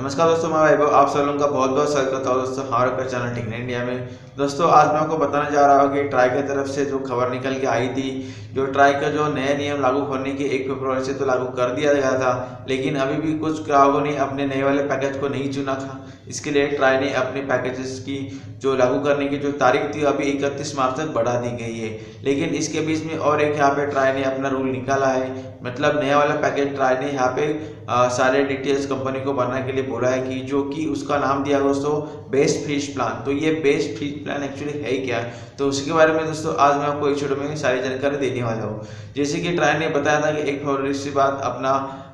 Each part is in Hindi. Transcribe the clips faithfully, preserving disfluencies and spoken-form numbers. नमस्कार दोस्तों, मैं वैभव, आप सब लोगों का बहुत बहुत स्वागत करता हूँ दोस्तों हमारे ऊपर चैनल टेक नेट इंडिया में। दोस्तों आज मैं आपको बताने जा रहा हूँ कि ट्राई की तरफ से जो खबर निकल के आई थी, जो ट्राई का जो नए नियम लागू होने की एक फरवरी से तो लागू कर दिया गया था, लेकिन अभी भी कुछ ग्राहकों ने अपने नए वाले पैकेज को नहीं चुना था। इसके लिए ट्राई ने अपने पैकेजेस की जो लागू करने की जो तारीख थी अभी इकतीस मार्च तक बढ़ा दी गई है। लेकिन इसके बीच में और एक यहाँ पे ट्राई ने अपना रूल निकाला है, मतलब नया वाला पैकेज ट्राई ने यहाँ पे आ, सारे डीटीएच कंपनी को बनाने के लिए बोला है कि जो कि उसका नाम दिया दोस्तों बेस्ट फिट प्लान। तो ये बेस्ट फिट प्लान एक्चुअली है क्या, तो उसके बारे में दोस्तों आज मैं आपको इस वीडियो में सारी जानकारी देने वाला हूँ। जैसे कि ट्राई ने बताया था कि एक फरवरी से बाद अपना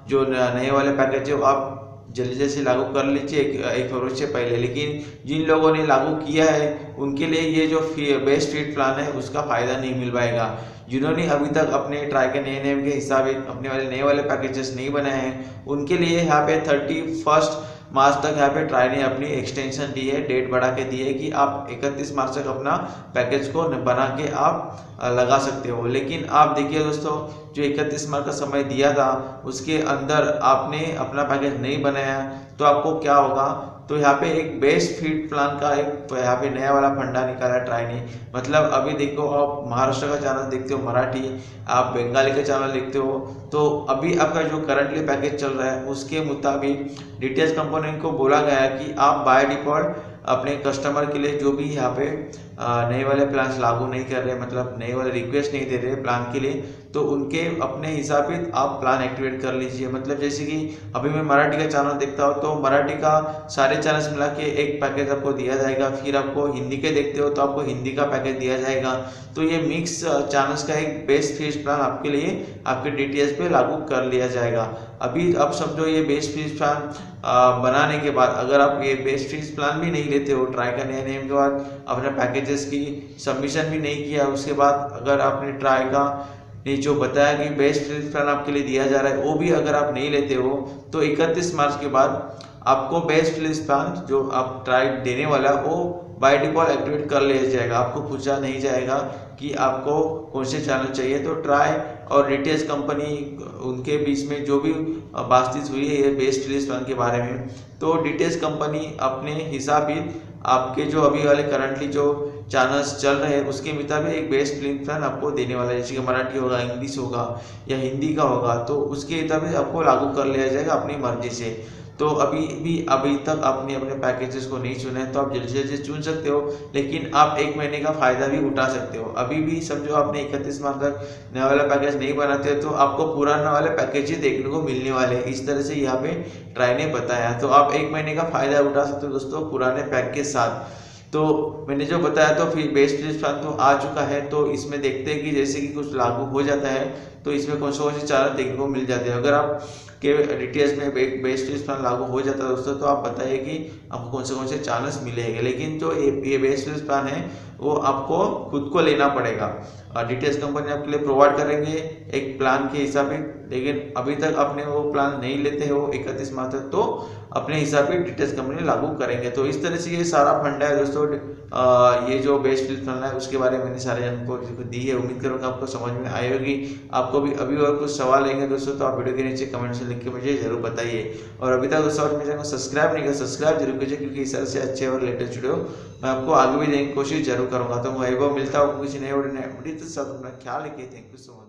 जो नए वाले पैकेज है आप जल्दी जल्दी से लागू कर लीजिए एक फरवरी से पहले, लेकिन जिन लोगों ने लागू किया है उनके लिए ये जो बेस्ट फिट प्लान है उसका फ़ायदा नहीं मिल पाएगा। जिन्होंने अभी तक अपने ट्राई के नए नियम के हिसाब से अपने वाले नए वाले पैकेजेस नहीं बनाए हैं उनके लिए यहाँ पे थर्टी फर्स्ट मार्च तक यहाँ पे ट्राई ने अपनी एक्सटेंशन दी है, डेट बढ़ा के दी है कि आप इकतीस मार्च तक अपना पैकेज को बना के आप लगा सकते हो। लेकिन आप देखिए दोस्तों, जो इकतीस मार्च का समय दिया था उसके अंदर आपने अपना पैकेज नहीं बनाया तो आपको क्या होगा। तो यहाँ पे एक बेस्ट फिट प्लान का एक तो यहाँ पे नया वाला फंडा निकाला ट्राई ने। मतलब अभी देखो, आप महाराष्ट्र का चैनल देखते हो मराठी, आप बंगाली का चैनल देखते हो, तो अभी आपका जो करंटली पैकेज चल रहा है उसके मुताबिक डीटीएच कंपनी को बोला गया है कि आप बाय डिफ़ॉल्ट अपने कस्टमर के लिए जो भी यहाँ पे नए वाले प्लान्स लागू नहीं कर रहे, मतलब नए वाले रिक्वेस्ट नहीं दे रहे प्लान के लिए, तो उनके अपने हिसाब से आप प्लान एक्टिवेट कर लीजिए। मतलब जैसे कि अभी मैं मराठी का चैनल देखता हूँ तो मराठी का सारे चैनल्स मिला के एक पैकेज आपको दिया जाएगा, फिर आपको हिंदी के देखते हो तो आपको हिंदी का पैकेज दिया जाएगा। तो ये मिक्स चैनल्स का एक बेस्ट फिट प्लान आपके लिए आपके डीटीएच पे लागू कर लिया जाएगा। अभी आप समझो ये बेस्ट फिट प्लान बनाने के बाद अगर आप ये बेस्ट फिट प्लान भी नहीं लेते हो, ट्राई का नया नियम के बाद अपने पैकेजेस की सबमिशन भी नहीं किया, उसके बाद अगर आपने ट्राई का ने जो बताया कि बेस्ट फिट प्लान आपके लिए दिया जा रहा है वो भी अगर आप नहीं लेते हो तो इकतीस मार्च के बाद आपको बेस्ट फिट प्लान जो आप ट्राई देने वाला वो बाय डिफॉल्ट एक्टिवेट कर लिया जाएगा। आपको पूछा नहीं जाएगा कि आपको कौन से चैनल चाहिए। तो ट्राई और डीटीएच कंपनी उनके बीच में जो भी बातचीत हुई है ये बेस्ट फिट प्लान के बारे में, तो डीटीएच कंपनी अपने हिसाब ही आपके जो अभी वाले करंटली जो चैनल्स चल रहे हैं उसके मुताबिक एक बेस्ट फिट प्लान आपको देने वाला है। जैसे कि मराठी होगा, इंग्लिश होगा या हिंदी का होगा, तो उसके मुताबिक आपको लागू कर लिया जाएगा अपनी मर्जी से। तो अभी भी अभी तक आपने अपने पैकेजेस को नहीं चुना है तो आप जल्दी से जल्दी चुन सकते हो, लेकिन आप एक महीने का फ़ायदा भी उठा सकते हो। अभी भी समझो आपने इकतीस मार्च तक नया वाला पैकेज नहीं बनाते तो आपको पुराना वाले पैकेज ही देखने को मिलने वाले, इस तरह से यहाँ पे ट्राई ने बताया। तो आप एक महीने का फ़ायदा उठा सकते हो दोस्तों पुराने पैक के साथ। तो मैंने जो बताया तो फिर बेस्ट फिट प्लान तो आ चुका है, तो इसमें देखते हैं कि जैसे कि कुछ लागू हो जाता है तो इसमें कौन से कौन से चैनल देखने को मिल जाते हैं। अगर आप के डीटीएच में एक बेस्ट फिट प्लान लागू हो जाता है दोस्तों तो आप बताइए कि आपको कौन से कौन से चैनल्स मिलेंगे। लेकिन जो ये बेस्ट फिट प्लान है वो आपको खुद को लेना पड़ेगा, डीटीएच कंपनी आपके लिए प्रोवाइड करेंगे एक प्लान के हिसाब से। लेकिन अभी तक आपने वो प्लान नहीं लेते हो इकतीस मार्च तक तो अपने हिसाब से डीटीएच कंपनी लागू करेंगे। तो इस तरह से ये सारा फंडा है दोस्तों, ये जो बेस्ट फिट प्लान है उसके बारे में मैंने सारे जानकारी दी है। उम्मीद करूँगा आपको समझ में आई होगी। आपको भी अभी और कुछ सवाल आएंगे दोस्तों तो आप वीडियो के नीचे कमेंट से लिख के मुझे जरूर बताइए। और अभी तक दोस्तों मेरे चैनल को सब्सक्राइब नहीं किया, सब्सक्राइब जरूर कीजिए, क्योंकि इस तरह से अच्छे और लेटेस्ट वीडियो मैं आपको आगे भी देने की कोशिश जरूर करूँगा। तो मैं वैभव मिलता हूँ किसी नए वीडियो ने, तो सब अपना ख्याल रखिए। Thank you so much.